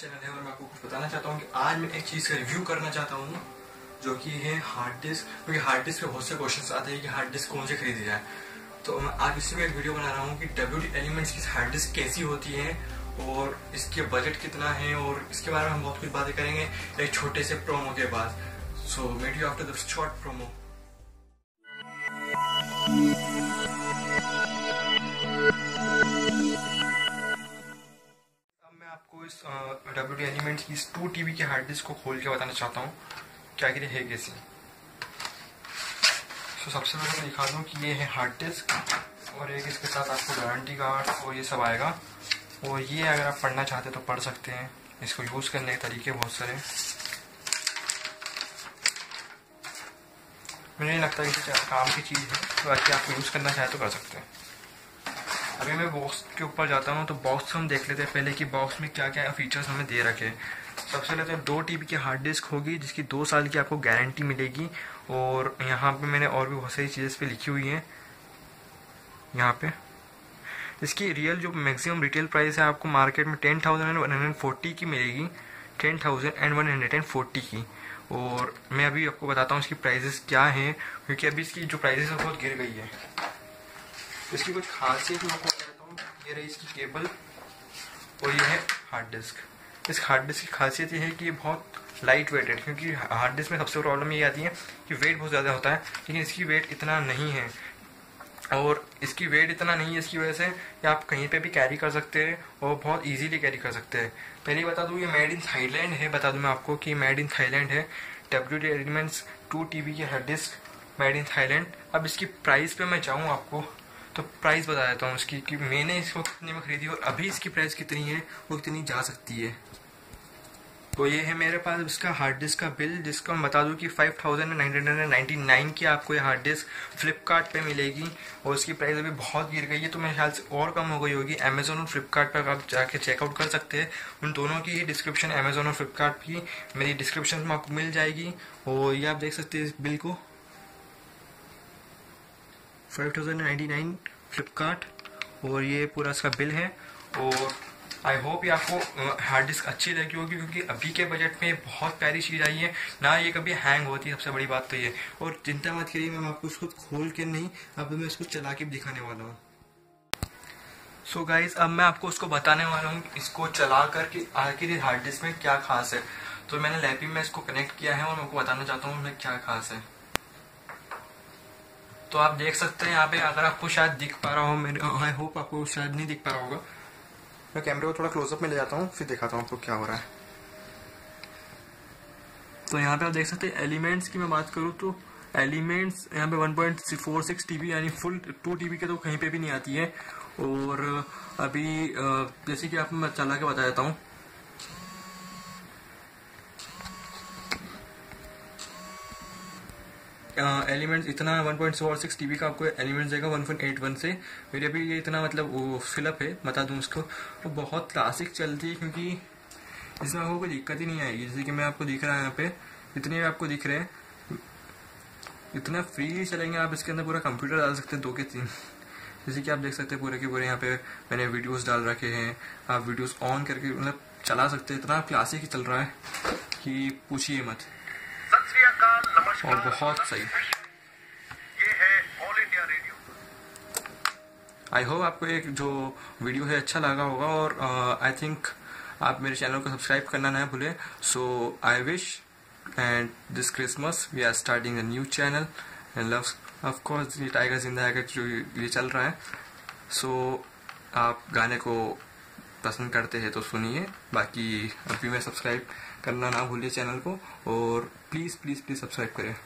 Channel है और मैं आपको कुछ बताना चाहता हूँ कि आज मैं एक चीज़ का रिव्यू करना चाहता हूँ जो कि है हार्ड डिस्क, क्योंकि हार्ड डिस्क पे बहुत से क्वेश्चंस आते हैं कि हार्ड डिस्क कौन से खरीदी जाए। तो मैं आज इसी में एक वीडियो बना रहा हूँ कि WD Elements की हार्ड डिस्क कैसी होती है और इसके बजट कितना है, और इसके बारे में हम बहुत कुछ बातें करेंगे एक छोटे से प्रोमो के बाद। So meet you after the short promo. WD Elements की 2 TB के हार्ड डिस्क को खोल के बताना चाहता हूँ क्या कि है कैसी। तो सबसे पहले दिखा दूँ कि ये है हार्ड डिस्क और एक इसके साथ आपको गारंटी कार्ड और ये सब आएगा, और ये अगर आप पढ़ना चाहते तो पढ़ सकते हैं। इसको यूज़ करने के तरीके बहुत सारे, मुझे नहीं लगता कि काम की चीज़ है, तो बाकी आप यूज़ करना चाहें तो कर सकते हैं। अभी मैं बॉक्स के ऊपर जाता हूँ तो बॉक्स हम देख लेते हैं पहले कि बॉक्स में क्या क्या फीचर्स हमें दे रखे। सबसे पहले तो 2 TB की हार्ड डिस्क होगी जिसकी 2 साल की आपको गारंटी मिलेगी, और यहाँ पे मैंने और भी बहुत सारी चीज़ें इस पर लिखी हुई हैं। यहाँ पे इसकी रियल जो मैक्सिमम रिटेल प्राइस है आपको मार्केट में 10,140 की मिलेगी, 10,140 की। और मैं अभी आपको बताता हूँ इसकी प्राइजेस क्या हैं, क्योंकि अभी इसकी जो प्राइजेस है बहुत गिर गई है। इसकी कुछ खासियत मैं आपको बताता हूँ। ये रही इसकी केबल और ये है हार्ड डिस्क। इस हार्ड डिस्क की खासियत ये है कि ये बहुत लाइट वेट है, क्योंकि हार्ड डिस्क में सबसे प्रॉब्लम ये आती है कि वेट बहुत ज़्यादा होता है, लेकिन इसकी वेट इतना नहीं है। और इसकी वेट इतना नहीं है इसकी वजह से कि आप कहीं पे भी कैरी कर सकते हैं और बहुत इजीली कैरी कर सकते हैं। पहले बता दूँ ये मेड इन थाईलैंड है, बता दूँ मैं आपको कि मेड इन थाईलैंड है। WD Elements 2 TB की hard disk made in Thailand. अब इसकी प्राइस पर मैं चाहूँ आपको तो प्राइस बता देता हूँ इसकी कि मैंने इसको कितने में खरीदी और अभी इसकी प्राइस कितनी है, वो कितनी जा सकती है। तो ये है मेरे पास इसका हार्ड डिस्क का बिल, जिसको मैं बता दूँ कि 5,999 की आपको ये हार्ड डिस्क फ्लिपकार्ट पे मिलेगी, और इसकी प्राइस अभी बहुत गिर गई है तो मेरे ख्याल से और कम हो गई होगी। अमेजोन और फ्लिपकार्ट पर आप जाके चेकआउट कर सकते हैं, उन दोनों की ही डिस्क्रिप्शन, अमेजोन और फ्लिपकार्ट की मेरी डिस्क्रिप्शन में आपको मिल जाएगी। और ये आप देख सकते हैं इस बिल को 5,099 फ्लिपकार्ट, और ये पूरा इसका बिल है। और आई होप ये आपको हार्ड डिस्क अच्छी लगी होगी, क्योंकि अभी के बजट में बहुत प्यारी चीज़ आई है ना, ये कभी हैंग होती है सबसे बड़ी बात तो ये। और चिंता मत करिए, मैं आपको इसको खोल के नहीं, अब मैं इसको चला के दिखाने वाला हूँ। सो गाइज अब मैं आपको उसको बताने वाला हूँ इसको चला कर कि आखिर हार्ड डिस्क में क्या खास है। तो मैंने लैपटॉप में इसको कनेक्ट किया है और मैं आपको बताना चाहता हूँ उसमें क्या खास है। तो आप देख सकते हैं यहाँ पे, अगर आपको शायद दिख पा रहा हो, मेरे आई होप आपको शायद नहीं दिख पा रहा होगा। मैं कैमरे को थोड़ा क्लोजअप में ले जाता हूँ, फिर दिखाता हूँ आपको क्या हो रहा है। तो यहाँ पे आप देख सकते हैं एलिमेंट्स की मैं बात करूँ तो एलिमेंट्स यहाँ पे 1.46 TB यानी फुल 2 TB के तो कहीं पे भी नहीं आती है। और अभी जैसे कि आप मैं चला के बता देता हूँ, एलिमेंट्स इतना 1.46 TB का आपको एलिमेंट्स देगा 1.81 से। मेरे अभी ये इतना मतलब वो फिलअप है, बता दूँ उसको। तो बहुत क्लासिक चलती है, क्योंकि इसमें आपको कोई दिक्कत ही नहीं आएगी। जैसे कि मैं आपको दिख रहा है यहाँ पे, इतने आपको दिख रहे हैं, इतना फ्रीली चलेंगे। आप इसके अंदर पूरा कंप्यूटर डाल सकते हैं 2 के 3, जैसे कि आप देख सकते हैं पूरे के पूरे यहाँ पे मैंने वीडियोज़ डाल रखे हैं। आप वीडियोज़ ऑन करके मतलब चला सकते हैं। इतना क्लासिक चल रहा है कि पूछिए मत, और बहुत सही। ये है All India Radio. I hope आपको एक जो वीडियो है अच्छा लगा होगा, और आई थिंक आप मेरे चैनल को सब्सक्राइब करना ना भूलें। So I wish and this Christmas we are starting a new channel and love of course ये टाइगर जिंदा है जो ये चल रहा है। सो आप गाने को पसंद करते हैं तो सुनिए, बाकी अभी मैं सब्सक्राइब करना ना भूलिए चैनल को, और प्लीज़ प्लीज़ प्लीज़ सब्सक्राइब करें।